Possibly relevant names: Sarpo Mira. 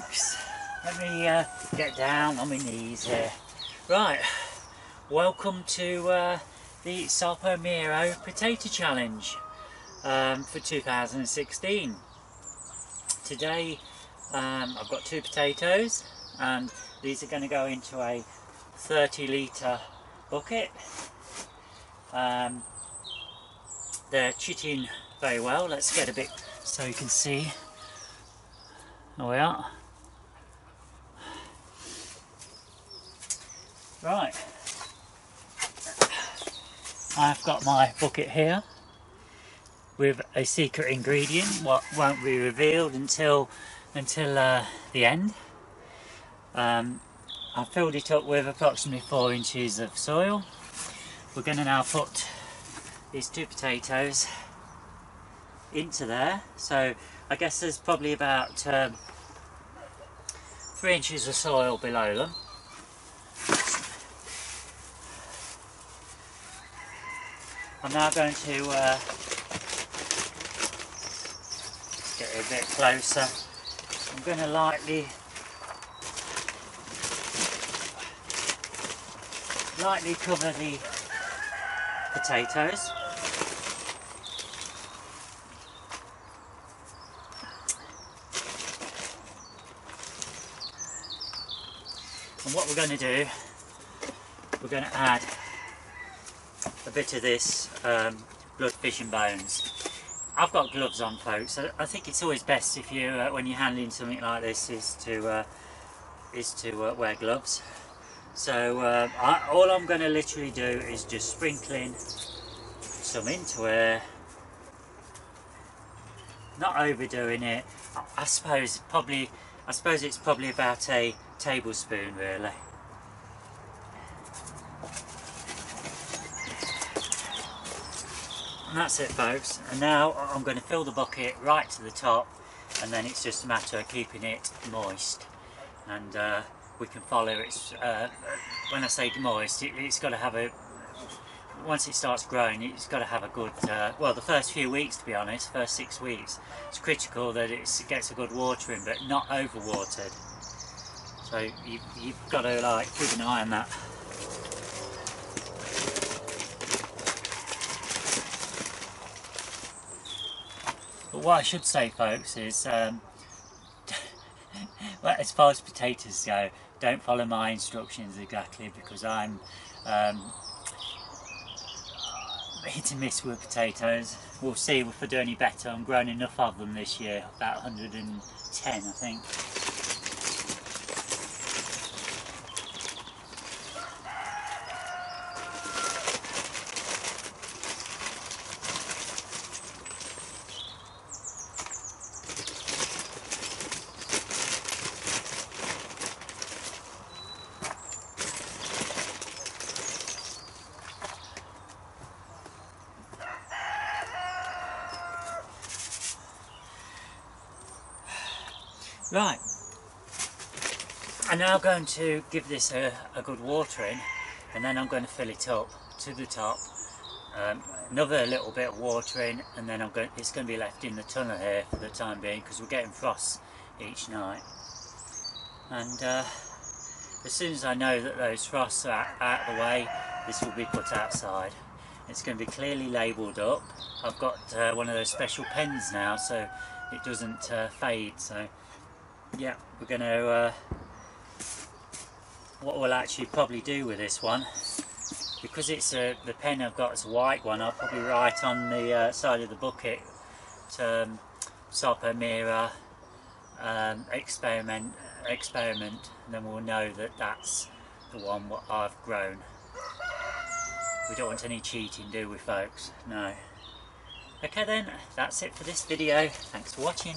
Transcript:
folks, let me get down on my knees here. Right, welcome to the Sarpo Mira Potato Challenge for 2016. Today I've got 2 potatoes, and these are going to go into a 30-litre bucket. They're chitting very well. Let's get a bit so you can see. There we are. Right, I've got my bucket here with a secret ingredient, what won't be revealed until the end. I've filled it up with approximately 4 inches of soil. We're going to now put these 2 potatoes into there. So I guess there's probably about 3 inches of soil below them. I'm now going to get it a bit closer. I'm going to lightly cover the potatoes. And what we're going to do, we're going to add a bit of this blood, fish and bones. I've got gloves on, folks. I think it's always best if you, when you're handling something like this, is to wear gloves. So all I'm going to literally do is just sprinkling some into it, not overdoing it. I suppose it's probably about a tablespoon really. And that's it, folks. And now I'm going to fill the bucket right to the top, and then it's just a matter of keeping it moist. And we can follow it's when I say moist, it's got to have a, once it starts growing, it's got to have a good well, the first few weeks, to be honest, first 6 weeks, it's critical that it gets a good watering, but not over watered. So you've got to like keep an eye on that. But what I should say, folks, is well, as far as potatoes go, don't follow my instructions exactly, because I'm hit and miss with potatoes. We'll see if I do any better. I'm growing enough of them this year, about 110 I think. Right, I'm now going to give this a good watering, and then I'm going to fill it up to the top. Another little bit of watering, and then it's going to be left in the tunnel here for the time being, because we're getting frosts each night. And as soon as I know that those frosts are out of the way, this will be put outside. It's going to be clearly labelled up. I've got one of those special pens now, so it doesn't fade. So. Yeah, we're going to, what we'll actually probably do with this one, because it's the pen I've got is a white one, I'll probably write on the side of the bucket, Sarpo Mira experiment, and then we'll know that that's the one what I've grown. We don't want any cheating, do we, folks? No. Okay then, that's it for this video. Thanks for watching.